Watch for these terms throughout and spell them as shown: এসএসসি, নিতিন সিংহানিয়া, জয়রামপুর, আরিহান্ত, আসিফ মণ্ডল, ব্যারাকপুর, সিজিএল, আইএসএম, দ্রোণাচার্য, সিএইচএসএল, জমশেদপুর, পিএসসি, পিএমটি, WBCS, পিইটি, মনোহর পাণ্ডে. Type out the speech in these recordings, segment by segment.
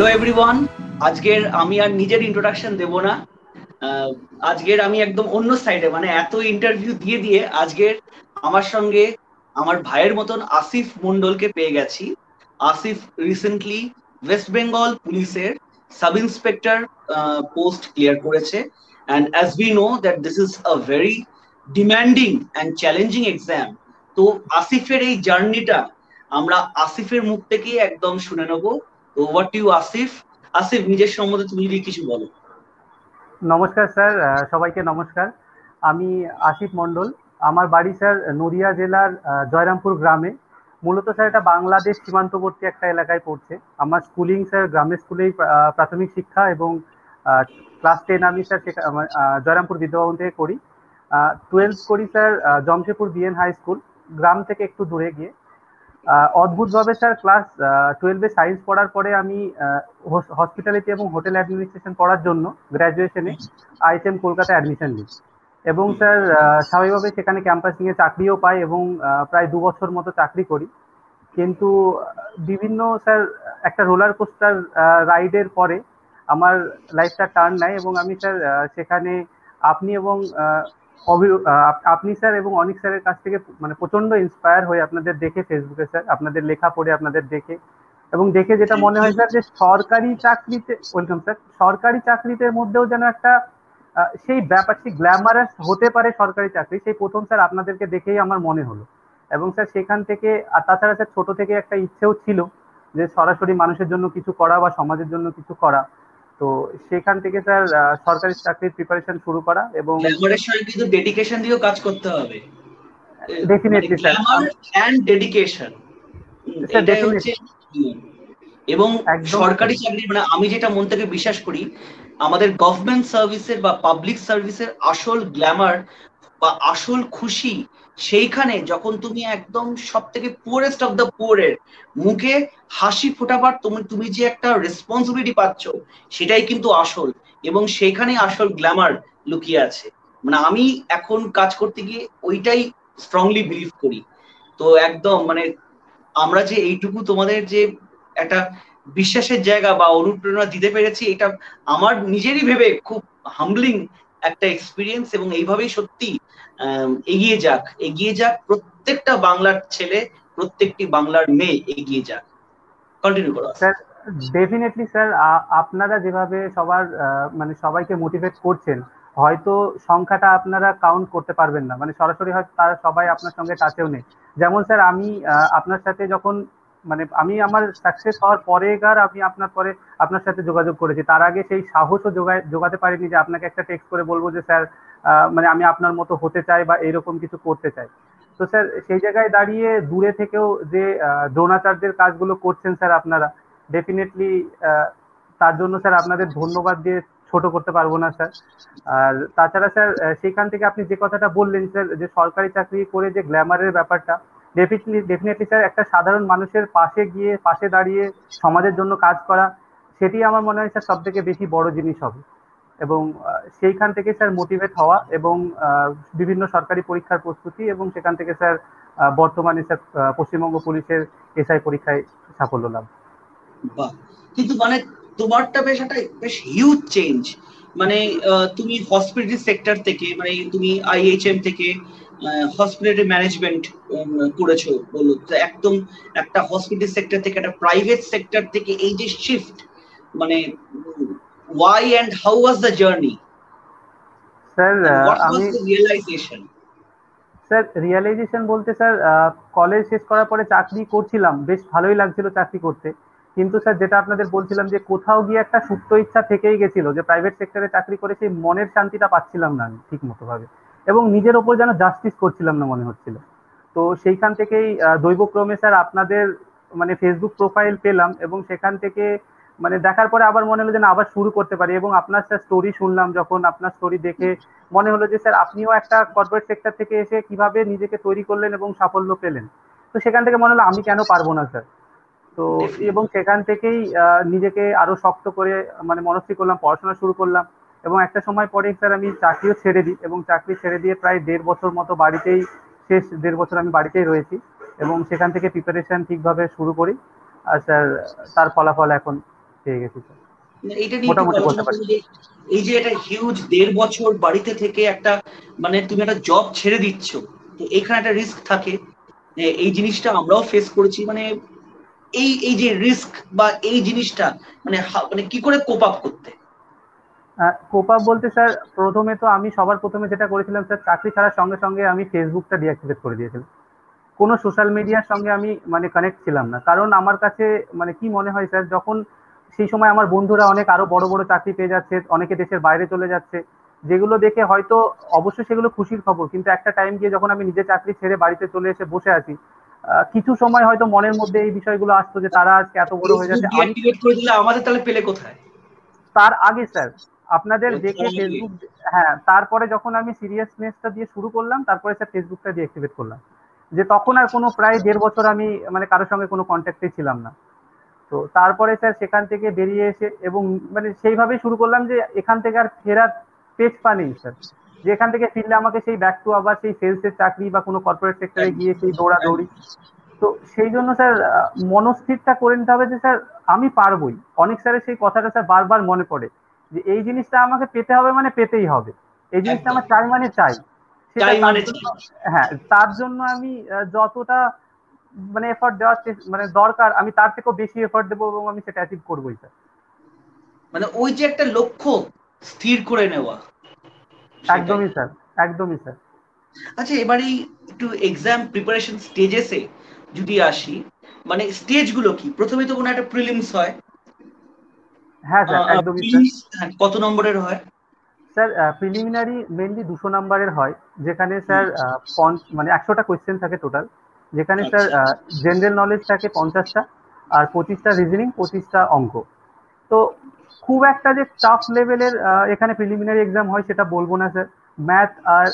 Hello everyone আজকের আমি আর নিজের ইন্ট্রোডাকশন দেব না আজকের আমি একদম অন্য সাইডে মানে এত ইন্টারভিউ দিয়ে দিয়ে আজকের আমার সঙ্গে আমার ভাইয়ের মতন আসিফ মণ্ডলকে পেয়ে গেছি আসিফ রিসেন্টলি ওয়েস্ট বেঙ্গল পুলিশের সাব ইন্সপেক্টর পোস্ট ক্লিয়ার করেছে and as we know that this is a very demanding and challenging exam তো আসিফের এই জার্নিটা আমরা আসিফের মুখ থেকে একদম শুনে নেব তো what do you Asif Asif নিজের সম্বন্ধে তুমি কিছু বলো নমস্কার স্যার সবাইকে নমস্কার আমি আসিফ মণ্ডল আমার বাড়ি স্যার নদিয়া জেলার জয়রামপুর গ্রামে মূলত স্যার এটা বাংলাদেশ সীমান্তবর্তী একটা এলাকায় পড়ছে আমার স্কুলিং স্যার গ্রামের স্কুলেই প্রাথমিক শিক্ষা এবং ক্লাস 10 আমি স্যার জয়রামপুর বিদ্যাভবন থেকে করি 12 করি sir জমশেদপুর BN high school গ্রাম থেকে একটু দূরে গিয়ে অদ্ভুতভাবে স্যার ক্লাস 12 এ সায়েন্স পড়ার পরে আমি হসপিটালিটি এবং হোটেল অ্যাডমিনিস্ট্রেশন পড়ার জন্য গ্র্যাজুয়েশনে আইএসএম কলকাতা অ্যাডমিশন নিই এবং স্যার স্বাভাবিকভাবে সেখানে ক্যাম্পাসিংয়ে চাকরিও পাই এবং প্রায় দু বছর মতো চাকরি করি কিন্তু বিভিন্ন স্যার একটা রোলার কোস্টার রাইডের পরে আমার লাইফটা টার্ন নেয় এবং আমি স্যার সেখানে আপনি স্যার এবং অনিক স্যারের কাছ থেকে মানে প্রচণ্ড ইন্সপায়ার হয়ে আপনাদের দেখে ফেসবুকে স্যার আপনাদের লেখা পড়ে আপনাদের দেখে এবং দেখে যেটা মনে হয় স্যার যে সরকারি চাকরিতে মধ্যেও যেন একটা সেই ব্যাপারটি গ্ল্যামারাস হতে পারে সরকারি চাকরি সেই প্রথম স্যার আপনাদেরকে দেখেই আমার মনে হলো এবং স্যার সেখান থেকে আর তাছাড়া স্যার ছোটো থেকে একটা ইচ্ছেও ছিল যে সরাসরি মানুষের জন্য কিছু করা বা সমাজের জন্য কিছু করা তো সেখান থেকে স্যার সরকারি চাকরির প্রিপারেশন শুরু করা এবং প্রিপারেশন কিন্তু ডেডিকেশন দিয়েও কাজ করতে হবে ডেফিনেটলি স্যার এন্ড ডেডিকেশন এবং সরকারি চাকরি মানে আমি যেটা মন থেকে বিশ্বাস করি আমাদের গভর্নমেন্ট সার্ভিসের বা পাবলিক সার্ভিসের আসল গ্ল্যামার বা আসল খুশি সেইখানে যখন তুমি একদম সবথেকে পুয়ারেস্ট অফ দ্য পুয়ারের মুখে হাসি ফোটাবার তুমি যে একটা রেসপন্সিবিলিটি পাচ্ছ সেটাই কিন্তু আসল এবং সেইখানে আসল গ্ল্যামার লুকিয়ে আছে মানে আমি এখন কাজ করতে গিয়ে ওইটাই স্ট্রংলি বিলিভ করি তো একদম মানে আমরা যে এইটুকু তোমাদের যে একটা বিশ্বাসের জায়গা বা অনুপ্রেরণা দিতে পেরেছি এটা আমার নিজেরই ভেবে খুব হাম্বলিং একটা এক্সপিরিয়েন্স এবং এইভাবেই সত্যি এগিয়ে যাক প্রত্যেকটা বাংলার ছেলে প্রত্যেকটি বাংলার মেয়ে এগিয়ে যাক কন্টিনিউ করো স্যার ডেফিনেটলি স্যার আপনারা যেভাবে সবার মানে সবাইকে মোটিভেট করছেন হয়তো সংখ্যাটা আপনারা কাউন্ট করতে পারবেন না মানে সরাসরি হয়তো তারা সবাই আপনার সঙ্গে টাচেও নেই যেমন স্যার আমি আপনার সাথে যখন মানে আমি আমার সাকসেস হওয়ার পরেকার আমি আপনার সাথে যোগাযোগ করেছি তার আগে সেই সাহসও যোগাতে পারিনি যে আপনাকে একটা টেক্সট করে বলবো যে স্যার মানে আমি আপনার মতো হতে চাই বা এইরকম কিছু করতে চাই তো স্যার সেই জায়গায় দাঁড়িয়ে দূরে থেকেও যে দ্রোণাচার্যের কাজগুলো করছেন স্যার আপনারা ডেফিনেটলি তার জন্য স্যার আপনাদের ধন্যবাদ দিয়ে ছোট করতে পারবো না স্যার আর তাছাড়া স্যার সেখান থেকে আপনি যে কথাটা বললেন স্যার যে সরকারি চাকরি করে যে গ্ল্যামারের ব্যাপারটা ডেফিনেটলি স্যার একটা সাধারণ মানুষের পাশে দাঁড়িয়ে সমাজের জন্য কাজ করা সেটি আমার মনে হয় স্যার সব থেকে বেশি বড় জিনিস হবে এবং সেইখান থেকে স্যার মোটিভেট হওয়া এবং বিভিন্ন সরকারি পরীক্ষার প্রস্তুতি এবং সেখান থেকে স্যার বর্তমানে স্যার পশ্চিমবঙ্গ পুলিশের এসআই পরীক্ষায় সাফল্য লাভ কিন্তু মানে তোমারটা বেশ একটা বেশ হিউজ চেঞ্জ মানে তুমি হসপিটাল সেক্টর থেকে মানে তুমি আইএইচএম থেকে হসপিটাল ম্যানেজমেন্ট করেছো বলো একদম একটা হসপিটাল সেক্টর থেকে একটা প্রাইভেট সেক্টর থেকে এই যে শিফট মানে why and how was the journey sir what was the realization sir realization bolte sir college শেষ করার পরে চাকরি করছিলাম বেশ ভালোই লাগছিল চাকরি করতে কিন্তু স্যার যেটা আপনাদের বলছিলাম যে কোথাও গিয়ে একটা সুপ্ত ইচ্ছা থেকেই গেছিল যে প্রাইভেট সেক্টরে চাকরি করে সেই মনের শান্তিটা পাচ্ছিলাম না ঠিকমতো ভাবে এবং নিজের ওপর যেন জাস্টিস করছিলাম না মনে হচ্ছিল তো সেইখান থেকেই দৈবক্রমে স্যার আপনাদের মানে ফেসবুক প্রোফাইল পেলাম এবং সেখান থেকে মানে দেখার পরে আবার মনে হলো যে আবার শুরু করতে পারি এবং আপনার স্যার স্টোরি শুনলাম যখন আপনার স্টোরি দেখে মনে হলো যে স্যার আপনিও একটা কর্পোরেট সেক্টর থেকে এসে কিভাবে নিজেকে তৈরি করলেন এবং সাফল্য পেলেন তো সেখান থেকে মনে হলো আমি কেন পারবো না স্যার তো এবং সেখান থেকেই নিজেকে আরো শক্ত করে মানে মনস্থির করলাম পড়াশোনা শুরু করলাম এবং একটা সময় পরে স্যার আমি চাকরিও ছেড়ে দিই এবং চাকরি ছেড়ে দিয়ে প্রায় দেড় বছর মতো বাড়িতেই শেষ দেড় বছর আমি বাড়িতেই রয়েছি এবং সেখান থেকে প্রিপারেশন ঠিকভাবে শুরু করি আর স্যার তার ফলাফল এখন পেয়ে গেছি স্যার। এটা নিয়ে মোটামুটি বলতে পারি এই যে এটা হিউজ দেড় বছর বাড়িতে থেকে একটা মানে তুমি একটা জব ছেড়ে দিচ্ছ, তো এখানে একটা রিস্ক থাকে, এই জিনিসটা আমরাও ফেস করেছি। মানে এই এই যে রিস্ক বা এই জিনিসটা মানে মানে কি করে কোপ আপ করতে? কোপ আপ বলতে স্যার প্রথমে তো আমি সবার প্রথমে যেটা করেছিলাম স্যার, চাকরি ছাড়ার সঙ্গে সঙ্গে আমি ফেসবুকটা ডিঅ্যাক্টিভেট করে দিয়েছিলাম। কোনো সোশ্যাল মিডিয়ার সঙ্গে আমি মানে কানেক্ট ছিলাম না, কারণ আমার কাছে মানে কি মনে হয় স্যার, যখন সেই সময় আমার বন্ধুরা অনেক আরো বড় বড় চাকরি পেয়ে যাচ্ছে, অনেকে দেশের বাইরে চলে যাচ্ছে, যেগুলো দেখে হয়তো অবশ্যই সেগুলো খুশির খবর, কিন্তু একটা টাইম গিয়ে যখন আমি নিজে চাকরি ছেড়ে বাড়িতে চলে এসে বসে আছি, কিছু সময় হয়তো মনের মধ্যে এই বিষয়গুলো আসতো যে তারা আজকে এত বড় হয়ে যাচ্ছে, আমাদের তাহলে পেলে কোথায়। তার আগে স্যার আপনাদের দেখে ফেসবুক, হ্যাঁ, তারপরে যখন আমি সিরিয়াসনেসটা দিয়ে শুরু করলাম, তারপরে স্যার ফেসবুকটা ডিঅ্যাক্টিভেট করলাম, যে তখন আর কোনো প্রায় দেড় বছর আমি মানে কারোর সঙ্গে কোনো কন্ট্যাক্টে ছিলাম না। তো তারপরে স্যার সেখান থেকে বেরিয়ে এসে এবং মানে সেইভাবেই শুরু করলাম যে এখান থেকে আর ফেরার পেছ পা নেই স্যার, যে এখান থেকে ফিরলে আমাকে সেই ব্যাক টু আবার সেই সেলসের চাকরি বা কোনো কর্পোরেট সেক্টরে গিয়ে সেই দৌড়াদৌড়ি। তো সেই জন্য স্যার মনস্থিরটা করে নিতে হবে যে স্যার আমি পারবই। অনেক স্যারের সেই কথাটা স্যার বারবার মনে পড়ে যে এই জিনিসটা আমাকে পেতে হবে, মানে পেতেই হবে, এই জিনিসটা আমার চাই মানে চাই। হ্যাঁ, তার জন্য আমি যতটা মানে এফোর্ট দেওয়ার মানে দরকার আমি তার থেকেও বেশি এফোর্ট দেবো এবং আমি সেটা অ্যাচিভ করবোই স্যার। মানে ওই যে একটা লক্ষ্য স্থির করে নেওয়া। একদমই স্যার, একদমই স্যার। আচ্ছা, এবারে একটু এক্সাম প্রিপারেশন স্টেজেসে যদি আসি, মানে স্টেজগুলো কি? প্রথমে তো কোনো একটা প্রিলিমস হয়। হ্যাঁ স্যার, একদমই স্যার। কত নম্বরের হয় স্যার? প্রিলিমিনারি মেইনলি 200 নম্বরের হয়, যেখানে স্যার মানে 100টা কোয়েশ্চেন থাকে টোটাল, যেখানে স্যার জেনারেল নলেজ থাকে 50টা আর 25টা রিজনিং, 25টা অঙ্ক। তো খুব একটা যে টাফ লেভেলের এখানে প্রিলিমিনারি এক্সাম হয় সেটা বলবো না স্যার। ম্যাথ আর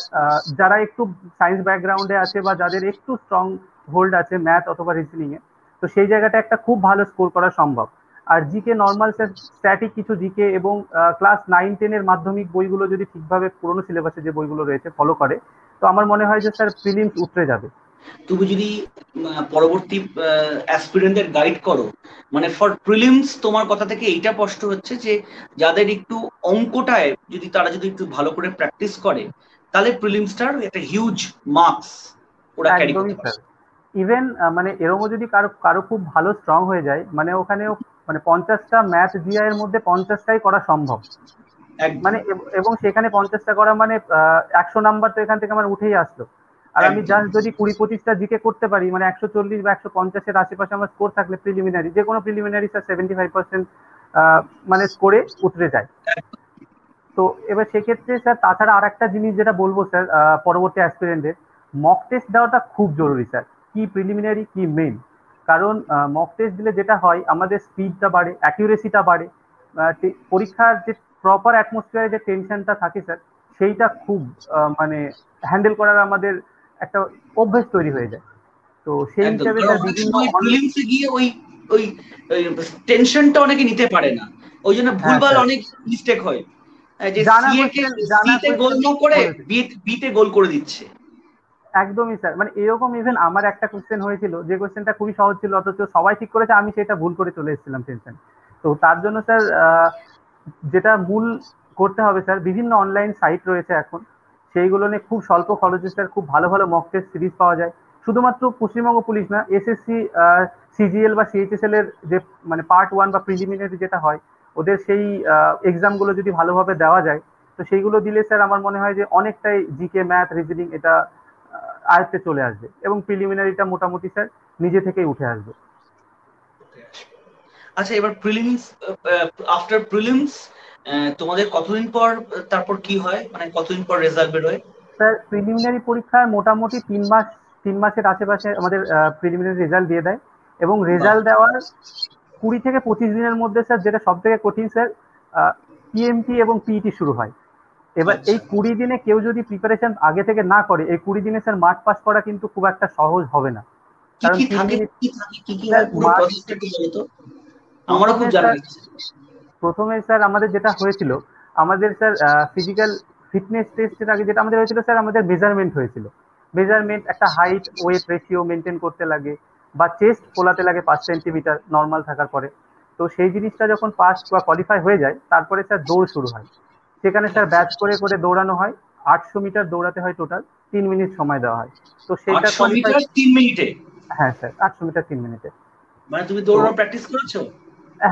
যারা একটু সায়েন্স ব্যাকগ্রাউন্ডে আছে বা যাদের একটু স্ট্রং হোল্ড আছে ম্যাথ অথবা রিজনিংয়ে, তো সেই জায়গাটা একটা খুব ভালো স্কোর করা সম্ভব। আর জিকে নর্মাল স্যার স্ট্যাটিক কিছু জিকে এবং ক্লাস 9-10-এর মাধ্যমিক বইগুলো যদি ঠিকভাবে পুরোনো সিলেবাসে যে বইগুলো রয়েছে ফলো করে, তো আমার মনে হয় যে স্যার প্রিলিমস উতরে যাবে। তুমি যদি পরবর্তী অ্যাসপিরেন্টদের গাইড করো, মানে ফর প্রিলিমস তোমার কথা থেকে এইটা স্পষ্ট হচ্ছে যে যাদের একটু অঙ্কটায় যদি তারা যদি একটু ভালো করে প্র্যাকটিস করে, তাহলে প্রিলিমসটার একটা হিউজ মার্কস ওরা ক্যারি করতে পারে। ইভেন মানে এরকমও যদি কারো খুব ভালো স্ট্রং হয়ে যায়, মানে ওখানেও মানে 50টা ম্যাথ জিআই এর মধ্যে 50টাই করা সম্ভব, মানে এবং সেখানে 50টা করা মানে 100 নাম্বার তো এখান থেকে আমার উঠেই আসলো। আর আমি জাস্ট যদি 20-25টা জিকে করতে পারি, মানে 140 বা 150-এর আশেপাশে আমার স্কোর থাকলে প্রিলিমিনারি, যে কোনো প্রিলিমিনারি স্যার 75% মানে স্কোরে উতরে যায়। তো এবার সেক্ষেত্রে স্যার তাছাড়া আর একটা জিনিস যেটা বলবো স্যার, পরবর্তী অ্যাসপিরেন্টদের মক টেস্ট দেওয়াটা খুব জরুরি স্যার, কি প্রিলিমিনারি কি মেইন। কারণ মক টেস্ট দিলে যেটা হয় আমাদের স্পিডটা বাড়ে, অ্যাকিউরেসিটা বাড়ে, পরীক্ষার যে প্রপার অ্যাটমসফিয়ারে যে টেনশনটা থাকে স্যার সেইটা খুব মানে হ্যান্ডেল করার আমাদের একটা অভ্যাস তৈরি হয়ে যায়। তো সেই হিসাবে স্যার বিভিন্ন প্রিলিমসে গিয়ে ওই ওই টেনশনটা অনেকে নিতে পারে না, ওই জন্য ভুলভাল অনেক মিস্টেক হয়, যে সিতে গোল না করে বিতে গোল করে দিচ্ছে। একদমই স্যার, মানে এরকম ইভেন আমার একটা কোশ্চেন হয়েছিল, যে কোশ্চেনটা খুবই সহজ ছিল অথচ সবাই ঠিক করেছে, আমি সেটা ভুল করে চলে এসেছিলাম টেনশন। তো তার জন্য স্যার যেটা ভুল করতে হবে স্যার, বিভিন্ন অনলাইন সাইট রয়েছে এখন, সেইগুলো নিয়ে খুব স্বল্প খরচে স্যার খুব ভালো ভালো মক টেস্ট সিরিজ পাওয়া যায়। শুধুমাত্র পশ্চিমবঙ্গ পুলিশ না, এসএসসি সিজিএল বা সিএইচএসএল এর যে মানে পার্ট 1 বা প্রিলিমিনারি যেটা হয়, ওদের সেই এক্সামগুলো যদি ভালোভাবে দেওয়া যায়, তো সেইগুলো দিলে স্যার আমার মনে হয় যে অনেকটাই জিকে ম্যাথ রিজনিং এটা আয়ত্তে চলে আসবে এবং প্রিলিমিনারিটা মোটামুটি স্যার নিজে থেকেই উঠে আসবে। আচ্ছা, এবার প্রিলিমস, আফটার প্রিলিমস তোমাদের কতদিন পর তারপর কি হয়, মানে কতদিন পর রেজাল্ট বের হয় স্যার? প্রিলিমিনারি পরীক্ষা মোটামুটি 3 মাস, 3 মাসের আশেপাশে আমাদের প্রিলিমিনারি রেজাল্ট দিয়ে দেয় এবং রেজাল্ট দেওয়ার 20 থেকে 25 দিনের মধ্যে স্যার যেটা সবথেকে কঠিন স্যার পিএমটি এবং পিইটি শুরু হয়। এবার এই 20 দিনে কেউ যদি প্রিপারেশন আগে থেকে না করে, এই 20 দিনে স্যার মার্ক পাস করা কিন্তু খুব একটা সহজ হবে না। কারণ প্রথমে স্যার আমাদের যেটা হয়েছিল, আমাদের স্যার ফিজিক্যাল ফিটনেস টেস্টের আগে যেটা আমাদের হয়েছিল স্যার, আমাদের মেজারমেন্ট হয়েছিল। মেজারমেন্ট একটা হাইট ওয়েট রেশিও মেনটেন করতে লাগে বা চেস্ট ফোলাতে লাগে 5 সেন্টিমিটার নর্মাল থাকার পরে। তো সেই জিনিসটা যখন পাস বা কোয়ালিফাই হয়ে যায় তারপরে স্যার দৌড় শুরু হয়। সেখানে স্যার ব্যাচ করে করে দৌড়ানো হয়, ৮০০ মিটার দৌড়াতে হয়, টোটাল ৩ মিনিট সময় দেওয়া হয়। তো সেটা কোয়ালিফাই ৩ মিনিটে? হ্যাঁ স্যার, ৮০০ মিটার ৩ মিনিটে। মানে তুমি দৌড়ানো প্র্যাকটিস করেছো?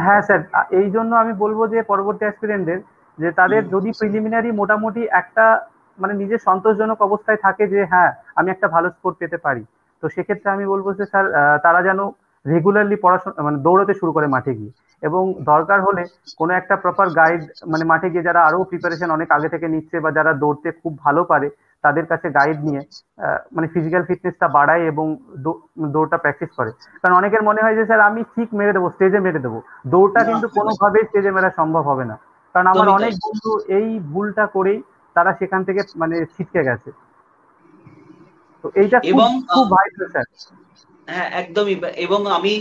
হ্যাঁ স্যার, এই জন্য আমি বলবো যে পরবর্তী অ্যাসপিরেন্টদের যে তাদের যদি প্রিলিমিনারি মোটামুটি একটা মানে নিজের সন্তোষজনক অবস্থায় থাকে যে হ্যাঁ আমি একটা ভালো স্কোর পেতে পারি, তো সেক্ষেত্রে আমি বলবো যে স্যার তারা যেন রেগুলারলি পড়াশোনা মানে দৌড়াতে শুরু করে মাঠে গিয়ে, এবং দরকার হলে কোনো একটা প্রপার গাইড মানে মাঠে গিয়ে যারা আরও প্রিপারেশন অনেক আগে থেকে নিচ্ছে বা যারা দৌড়তে খুব ভালো পারে তাদের কাছে গাইড নিয়ে মানে ফিজিক্যাল ফিটনেসটা বাড়ায় এবং দৌড়টা প্র্যাকটিস করে। কারণ অনেকের মনে হয় যে স্যার আমি ঠিক মেরে দেবো, স্টেজে মেরে দেবো, দৌড়টা কিন্তু কোনোভাবেই স্টেজে মেরা সম্ভব হবে না। কারণ আমার অনেক বন্ধু এই ভুলটা করেই তারা সেখান থেকে মানে ছিটকে গেছে। তো এইটা খুব ভাইটাল স্যার। হ্যাঁ একদমই, এবং আমি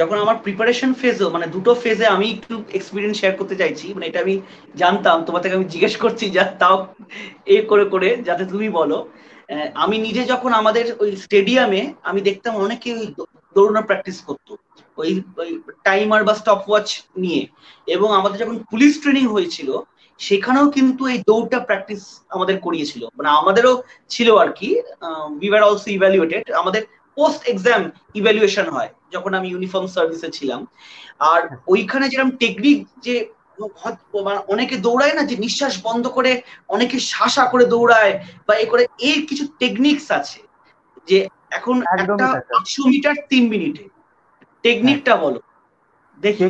যখন আমার প্রিপারেশন ফেজও মানে দুটো ফেজে আমি একটু এক্সপিরিয়েন্স শেয়ার করতে চাইছি, মানে এটা আমি জানতাম, তোমার থেকে আমি জিজ্ঞেস করছি যা তাও এ করে করে যাতে তুমি বলো। আমি নিজে যখন আমাদের ওই স্টেডিয়ামে আমি দেখতাম অনেকে ওই দৌড়ানোর প্র্যাকটিস করতো ওই টাইমার বা স্টপ ওয়াচ নিয়ে, এবং আমাদের যখন পুলিশ ট্রেনিং হয়েছিল সেখানেও কিন্তু এই দৌড়টা প্র্যাকটিস আমাদের করিয়েছিল, মানে আমাদেরও ছিল আর কি। উই আর অলসো ইভ্যালুয়েটেড, আমাদের পোস্ট এক্সাম ইভ্যালুয়েশন হয় যখন আমি ইউনিফর্ম সার্ভিসে ছিলাম। আর ওইখানে যেরকম টেকনিক যে অনেকে দৌড়ায় না, যে নিঃশ্বাস বন্ধ করে অনেকে শাসা করে দৌড়ায় বা এ করে, এর কিছু টেকনিক্স আছে যে এখন একটা 800 মিটার ৩ মিনিটে টেকনিকটা বলো দেখি।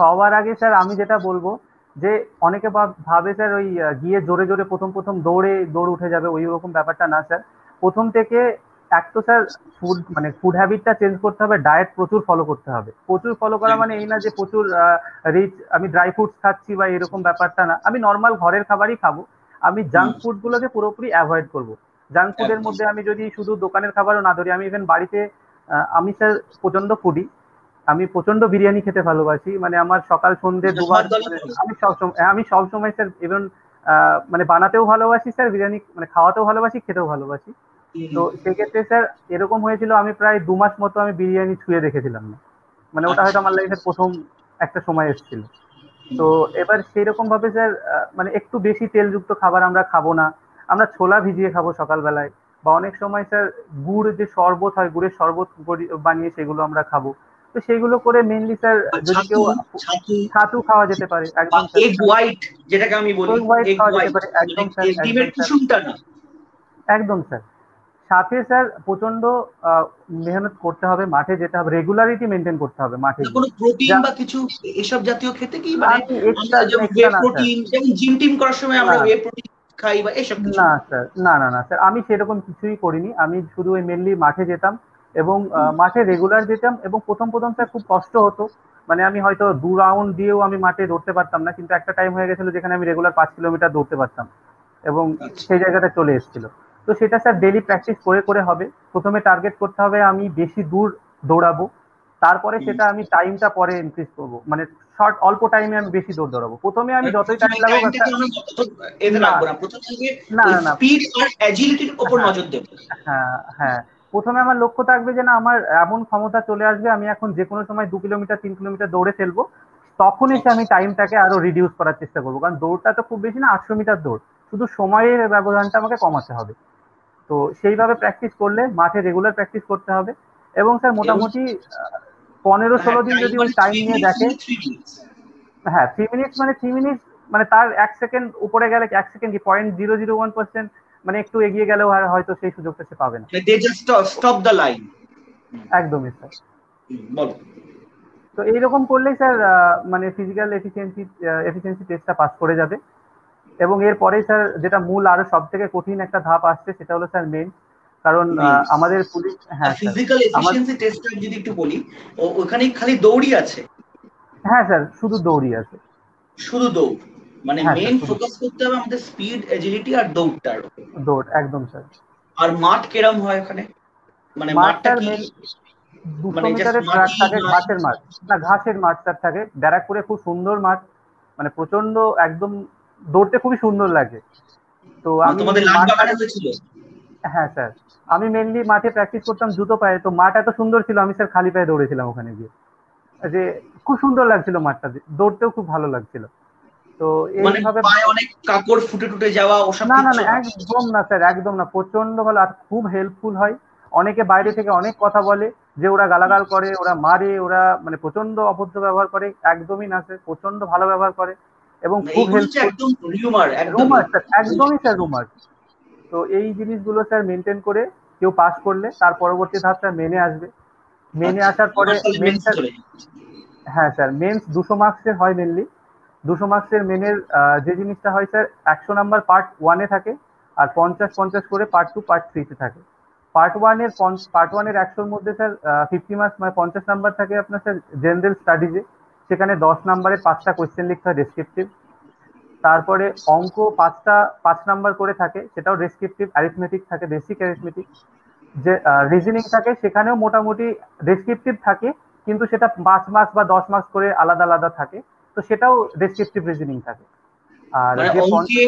সবার আগে স্যার আমি যেটা বলবো যে অনেকে ভাবে স্যার ওই গিয়ে জোরে জোরে প্রথম দৌড় উঠে যাবে, ওই রকম ব্যাপারটা না স্যার। প্রথম থেকে এক তো স্যার ফুড হ্যাবিটটা চেঞ্জ করতে হবে, ডায়েট প্রচুর ফলো করতে হবে। প্রচুর ফলো করা মানে এই না যে প্রচুর রিচ আমি ড্রাই ফুডস খাচ্ছি বা এরকম ব্যাপারটা না, আমি নর্মাল ঘরের খাবারই খাবো। আমি জাঙ্ক ফুডগুলোকে পুরোপুরি অ্যাভয়েড করবো। জাঙ্ক ফুডের মধ্যে আমি যদি শুধু দোকানের খাবারও না ধরি, আমি ইভেন বাড়িতে আমি স্যার প্রচন্ড ফুডি, আমি প্রচন্ড বিরিয়ানি খেতে ভালোবাসি, মানে আমার সকাল সন্ধ্যে দুবার আমি সবসময় স্যার ইভেন মানে বানাতেও ভালোবাসি স্যার, বিরিয়ানি মানে খাওয়াতেও ভালোবাসি, খেতেও ভালোবাসি। তো সেক্ষেত্রে স্যার এরকম হয়েছিল আমি প্রায় ২ মাস মতো আমি বিরিয়ানি ছুঁয়ে রেখেছিলাম না, মানে ওটা হয়তো আমার লাইফের প্রথম একটা সময় এসেছিল। তো এবার সেইরকম ভাবে স্যার মানে একটু বেশি তেলযুক্ত খাবার আমরা খাবো না, আমরা ছোলা ভিজিয়ে খাবো সকালবেলায়, বা অনেক সময় স্যার গুড় যে শরবত হয় গুড়ের শরবত বানিয়ে সেগুলো আমরা খাবো। তো সেগুলো করে মেইনলি স্যার যদি কেউ ছাতু খাওয়া যেতে পারে, একদম এগ হোয়াইট যেটাকে আমি বলি এগ হোয়াইট খাওয়া যেতে পারে, একদম স্যার ডিমের কুসুমটা না, একদম স্যার। সাথে স্যার প্রচন্ড মেহনত করতে হবে, মাঠে যেতে হবে, রেগুলারিটি মেইনটেইন করতে হবে মাঠে। কোনো প্রোটিন বা কিছু এসব জাতীয় খেতে কি মানে এক্সট্রা ওয়ে প্রোটিন, যেমন জিম টিম করার সময় আমরা ওয়ে প্রোটিন খাই বা এসব কিছু না স্যার, না স্যার আমি সেরকম কিছুই করিনি। আমি শুধু মেইনলি মাঠে যেতাম এবং মাঠে রেগুলার যেতাম, এবং প্রথম স্যার খুব কষ্ট হতো, মানে আমি হয়তো 2 রাউন্ড দিয়েও আমি মাঠে দৌড়তে পারতাম না, কিন্তু একটা টাইম হয়ে গেছিল যেখানে আমি রেগুলার 5 কিলোমিটার দৌড়তে পারতাম এবং সেই জায়গাটা চলে এসেছিল। তো সেটা স্যার ডেইলি প্র্যাকটিস করে করে হবে। প্রথমে টার্গেট করতে হবে আমি বেশি দূর দৌড়াবো, তারপরে সেটা আমি টাইমটা পরে ইনক্রিজ করব, মানে শর্ট অল্প টাইমে আমি বেশি দৌড় দৌড়াবো। প্রথমে আমি যতই টাইম লাগুক স্পিড আর এজিলিটির উপর নজর দেব। হ্যাঁ প্রথমে আমার লক্ষ্য থাকবে যে না আমার এমন ক্ষমতা চলে আসবে আমি এখন যে কোনো সময় 2 কিলোমিটার 3 কিলোমিটার দৌড়ে ফেলবো, তখন এসে আমি টাইমটাকে আরো রিডিউস করার চেষ্টা করবো। কারণ দৌড়টা তো খুব বেশি না, 800 মিটার দৌড়, শুধু সময়ের ব্যবধানটা আমাকে কমাতে হবে। তো সেইভাবে প্র্যাকটিস করলে মাঠে রেগুলার প্র্যাকটিস করতে হবে, এবং স্যার মোটামুটি 15-16 দিন যদি টাইম নিয়ে দেখে, হ্যাঁ 3 মিনিট মানে 3 মিনিট মানে তার 1 সেকেন্ড উপরে গেলে, 1 সেকেন্ড কি 0.001% মানে একটু এগিয়ে গেলেও হয়তো সেই সুযোগটা সে পাবে না। They just stop the line, একদমই স্যার বলো। তো এইরকম করলেই স্যার মানে ফিজিক্যাল এফিসিয়েন্সি টেস্টটা পাস করে যাবে। এবং এরপরে স্যার যেটা মূল আরো সব থেকে কঠিন একটা ধাপ আসছে, সেটা হলো স্যার মেইন, কারণ আমাদের পুলিশ হ্যাঁ ফিজিক্যাল এফিসিয়েন্সি টেস্টটা যদি একটু বলি, ওখানে খালি দৌড়ই আছে। হ্যাঁ স্যার শুধু দৌড়ই আছে, শুধু দৌড়, মানে মেইন ফোকাস করতে হবে আমাদের স্পিড, এজিলিটি আর দৌড়টার উপর। দৌড় একদম স্যার। আর মাঠ কিরম হয় ওখানে, মানে মাঠটা কি মানে যেটা মাঠ থাকে ঘাসের মাঠ না, ঘাসের মাঠ স্যার থাকে ব্যারাকপুরে, খুব সুন্দর মাঠ, মানে প্রচন্ড একদম দৌড়তে খুবই সুন্দর লাগে। তো আমি তোমাদের লাল বাগানে হয়েছিল? হ্যাঁ স্যার আমি মেইনলি মাঠে প্র্যাকটিস করতাম জুতো পায়ে, তো মাঠ এত সুন্দর ছিল আমি স্যার খালি পায়ে দৌড়েছিলাম ওখানে গিয়ে। যে খুব সুন্দর লাগছিল মাঠটা, দৌড়তেও খুব ভালো লাগছিল। তো এইভাবে পায়ে অনেক কাপড় ফুটে টুটে যাওয়া ওসব না না একদম না স্যার, একদম না, প্রচন্ড ভালো আর খুব হেল্পফুল হয়। অনেকে বাইরে থেকে অনেক কথা বলে যে ওরা গালাগাল করে, ওরা মারে, ওরা মানে প্রচন্ড অভদ্র ব্যবহার করে, একদমই না স্যার, প্রচন্ড ভালো ব্যবহার করে এবং খুব হেল্পফুল, একদম রুমার স্যার, একদমই স্যার রুমার। তো এই জিনিসগুলো স্যার মেইনটেইন করে কেউ পাস করলে তার পরবর্তী ধাপটা মেনে আসবে, মেনে আসার পরে হ্যাঁ স্যার মেন্স 200 মার্কসের হয়, মেনলি 200 মার্কসের মেনের যে জিনিসটা হয় স্যার 100 নাম্বার পার্ট 1 এ থাকে আর 50-50 করে পার্ট 2 পার্ট 3 তে থাকে। পার্ট 1 এর 100 এর মধ্যে স্যার 50 মার্কস মানে 50 নাম্বার থাকে আপনার স্যার জেনারেল স্টাডিজে, সেখানে 10 নম্বরে 5টা কোশ্চেন লিখতে হয় ডেসক্রিপটিভ, তারপরে অঙ্ক 5 নাম্বার করে থাকে, সেটাও ডেসক্রিপটিভ, অ্যারিথমেটিক থাকে বেসিক অ্যারিথমেটিক, যে রিজনিং থাকে সেখানেও মোটামুটি ডেসক্রিপটিভ থাকে কিন্তু সেটা 5 মার্কস বা 10 মার্কস করে আলাদা আলাদা থাকে, তো সেটাও ডেসক্রিপটিভ রিজনিং থাকে। আর অঙ্কে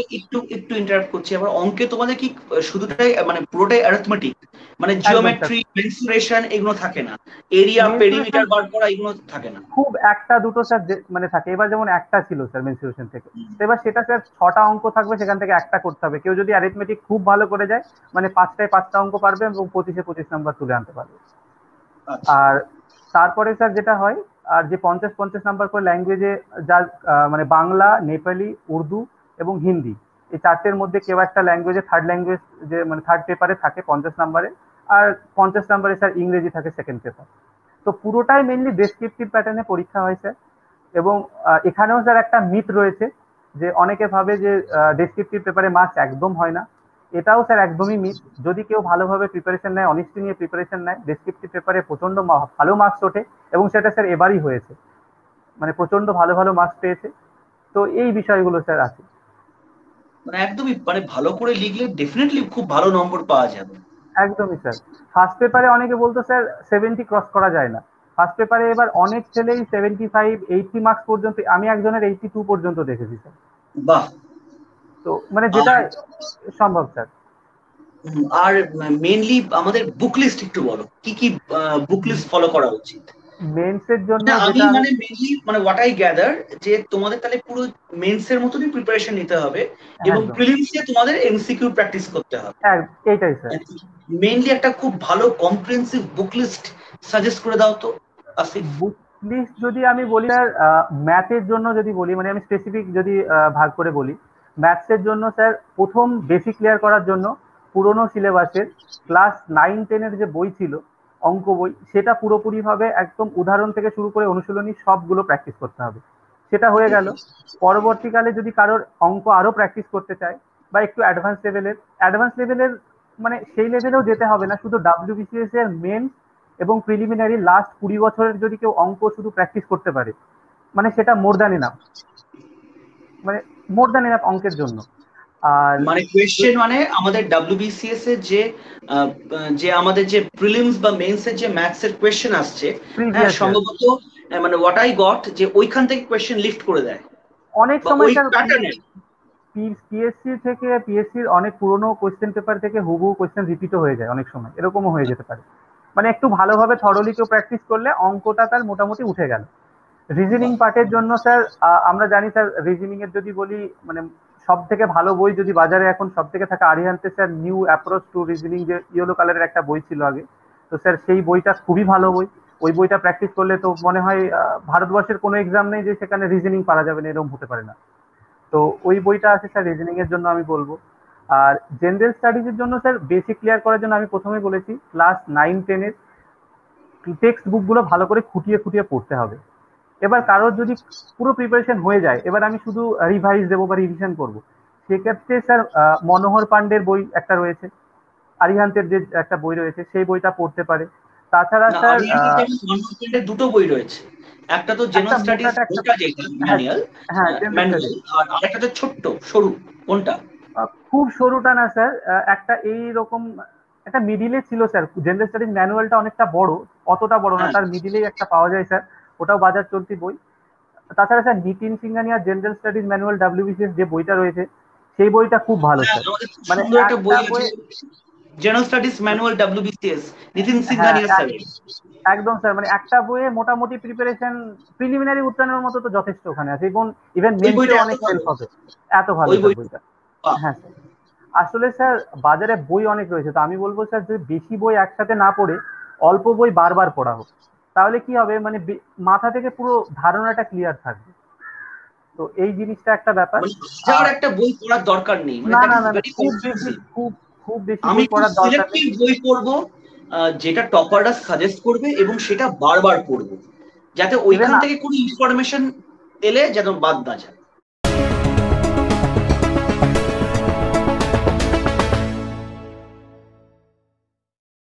একটু ইন্টারাপ্ট করছি, আমরা অঙ্কে তোমাদের কি শুধুটাই মানে পুরোটাই অ্যারিথমেটিক মানে জিওমেট্রি মেনসুরেশন এগুলো থাকে না, এরিয়া পেরিমিটার বার করা এগুলো থাকে না, খুব একটা দুটো স্যার মানে থাকে। এবার যেমন একটা ছিল স্যার মেনসুরেশন থেকে, এবার সেটা স্যার 6টা অঙ্ক থাকবে, সেখান থেকে একটা করতে হবে, কেউ যদি অ্যারিথমেটিক খুব ভালো করে যায় মানে 5টায় 5টা অঙ্ক পারবে এবং 25-25 নাম্বার তুলে আনতে পারবে। আর তারপরে স্যার যেটা হয় আর যে 50-50 নাম্বার করে ল্যাঙ্গুয়েজে যা মানে বাংলা, নেপালি, উর্দু এবং হিন্দি এই 4টের মধ্যে কেউ একটা ল্যাঙ্গুয়েজে থার্ড ল্যাঙ্গুয়েজ যে মানে থার্ড পেপারে থাকে 50 নাম্বারে, আর 50 নাম্বারে স্যার ইংরেজি থাকে সেকেন্ড পেপার। তো পুরোটাই মেনলি ডেসক্রিপটিভ প্যাটার্নে পরীক্ষা হয় স্যার। এবং এখানেও স্যার একটা মিথ রয়েছে যে অনেকে ভাবে যে ডেসক্রিপটিভ পেপারে মার্কস একদম হয় না, এটাও স্যার একদমই মিথ। যদি কেউ ভালোভাবে প্রিপারেশন নেয়, অনেস্টি নিয়ে প্রিপারেশন নেয়, ডেসক্রিপটিভ পেপারে প্রচন্ড ভালো মার্কস ওঠে এবং সেটা স্যার এবারই হয়েছে, মানে প্রচন্ড ভালো ভালো মার্কস পেয়েছে। তো এই বিষয়গুলো স্যার আছে, মানে একদমই মানে ভালো করে লিখলে ডেফিনেটলি খুব ভালো নম্বর পাওয়া যাবে, একদমই স্যার। ফার্স্ট পেপারে অনেকে বলতো স্যার 70 ক্রস করা যায় না, ফার্স্ট পেপারে এবার অনেক ছেলেই 75-80 মার্কস পর্যন্ত, আমি একজনের 82 পর্যন্ত দেখেছি স্যার। বাহ, তো মানে যেটা সম্ভব স্যার। আর মেইনলি আমাদের বুক লিস্ট একটু বলো, কি কি বুক লিস্ট ফলো করা উচিত মেইনস এর জন্য? আমি মানে মেইনলি মানে হোয়াট আই গ্যাদার যে তোমাদের তাহলে পুরো মেইনস এর মতই প্রিপারেশন নিতে হবে এবং প্রিলিমস এ তোমাদের এমসিকিউ প্র্যাকটিস করতে হবে, এইটাই স্যার মেইনলি। একটা খুব ভালো কম্প্রিহেনসিভ বুক লিস্ট সাজেস্ট করে দাও তো। আসিফ, বুক লিস্ট যদি আমি বলি স্যার, ম্যাথের জন্য যদি বলি মানে আমি স্পেসিফিক যদি ভাগ করে বলি, ম্যাথসের জন্য স্যার প্রথম বেসিক ক্লিয়ার করার জন্য পুরনো সিলেবাসের ক্লাস 9-10 যে বই ছিল অঙ্ক বই, সেটা পুরোপুরিভাবে একদম উদাহরণ থেকে শুরু করে অনুশীলনী সবগুলো প্র্যাকটিস করতে হবে, সেটা হয়ে গেল। পরবর্তীকালে যদি কারোর অঙ্ক আরও প্র্যাকটিস করতে চায় বা একটু অ্যাডভান্স লেভেলের মানে সেই লেভেলেও যেতে হবে না, শুধু WBCS এর মেন এবং প্রিলিমিনারি লাস্ট 20 বছরের যদি কেউ অঙ্ক শুধু প্র্যাকটিস করতে পারে মানে সেটা মোর দ্যান এনাফ অঙ্কের জন্য। আর মানে কোশ্চেন মানে আমাদের WBCS এর যে আমাদের যে প্রিলিমস বা মেইনস এর যে ম্যাথস এর কোশ্চেন আসছে সম্ভবত মানে হোয়াট আই গট যে ওইখান থেকে কোশ্চেন লিস্ট করে দেয় অনেক সময় স্যার, পিএসসি থেকে পিএসসির অনেক পুরনো কোশ্চেন পেপার থেকে হুবহু কোশ্চেন রিপিট হয়ে যায় অনেক সময়, এরকমও হয়ে যেতে পারে। মানে একটু ভালোভাবে থরলি কেউ প্র্যাকটিস করলে অঙ্কটা তার মোটামুটি উঠে গেল। রিজনিং পার্টের জন্য স্যার আমরা জানি স্যার রিজনিং এর যদি বলি মানে সব থেকে ভালো বই যদি বাজারে এখন সব থেকে থাকে আরিহান্তে sir new approach to reasoning, যে ইয়েলো কালারের একটা বই ছিল আগে, তো স্যার সেই বইটা খুবই ভালো বই। ওই বইটা প্র্যাকটিস করলে তো মনে হয় ভারতবর্ষের কোনো এক্সাম নেই যে সেখানে রিজনিং পারা যাবে না, এরকম হতে পারে না। তো ওই বইটা আছে স্যার রিজনিং এর জন্য আমি বলবো। আর জেনারেল স্টাডিজের জন্য স্যার বেসিক ক্লিয়ার করার জন্য আমি প্রথমে বলেছি ক্লাস 9-10 টেক্সট বুকগুলো ভালো করে খুঁটিয়ে খুঁটিয়ে পড়তে হবে। এবার কারোর যদি পুরো প্রিপারেশন হয়ে যায়, এবার আমি শুধু রিভাইজ দেবো বা রিভিশন করবো, সেক্ষেত্রে স্যার মনোহর পাণ্ডের বই একটা রয়েছে, আরিহান্তের যে একটা বই রয়েছে সেই বইটা পড়তে পারে। তাছাড়া স্যার দুটো বই রয়েছে, একটা তো জেনারেল স্টাডিজ ওটা যেটা ম্যানুয়াল, হ্যাঁ আর আরেকটা তো ছোট সরু, কোনটা খুব সরুটা না স্যার, একটা এই রকম একটা মিডিলে ছিল স্যার, জেনারেল স্টাডিজ ম্যানুয়ালটা অনেকটা বড়, অতটা বড় না, তার মিডিলেই একটা পাওয়া যায় স্যার, ওটাও বাজার চলতি বই। তাছাড়া sir নিতিন সিংহানিয়া general studies manual WBCS যে বইটা রয়েছে সেই বইটা খুব ভালো স্যার, মানে একটা বই general studies manual WBCS নিতিন সিংহানিয়া sir. একদম স্যার মানে একটা বইয়ে মোটামুটি প্রিপারেশন প্রিলিমিনারি উত্তীর্ণের মতো তো যথেষ্ট ওখানে আছে এবং ইভেন মেইনতে অনেক হেল্প হবে এত ভালো বইটা। হ্যাঁ আসলে স্যার বাজারে বই অনেক রয়েছে, তো আমি বলবো স্যার যদি বেশি বই একসাথে না পড়ে অল্প বই বারবার পড়া হোক, তাহলে কি হবে মানে মাথা থেকে পুরো ধারণাটা ক্লিয়ার থাকবে। তো এই জিনিসটা একটা ব্যাপার, যার একটা বই পড়ার দরকার নেই মানে খুব খুব বেশি বই পড়ার দরকার নেই, বই পড়ব যেটা টপাররা সাজেস্ট করবে এবং সেটা বারবার পড়ব যাতে ওইখান থেকে কোনো ইনফরমেশন এলে যেন বাদ না যায়।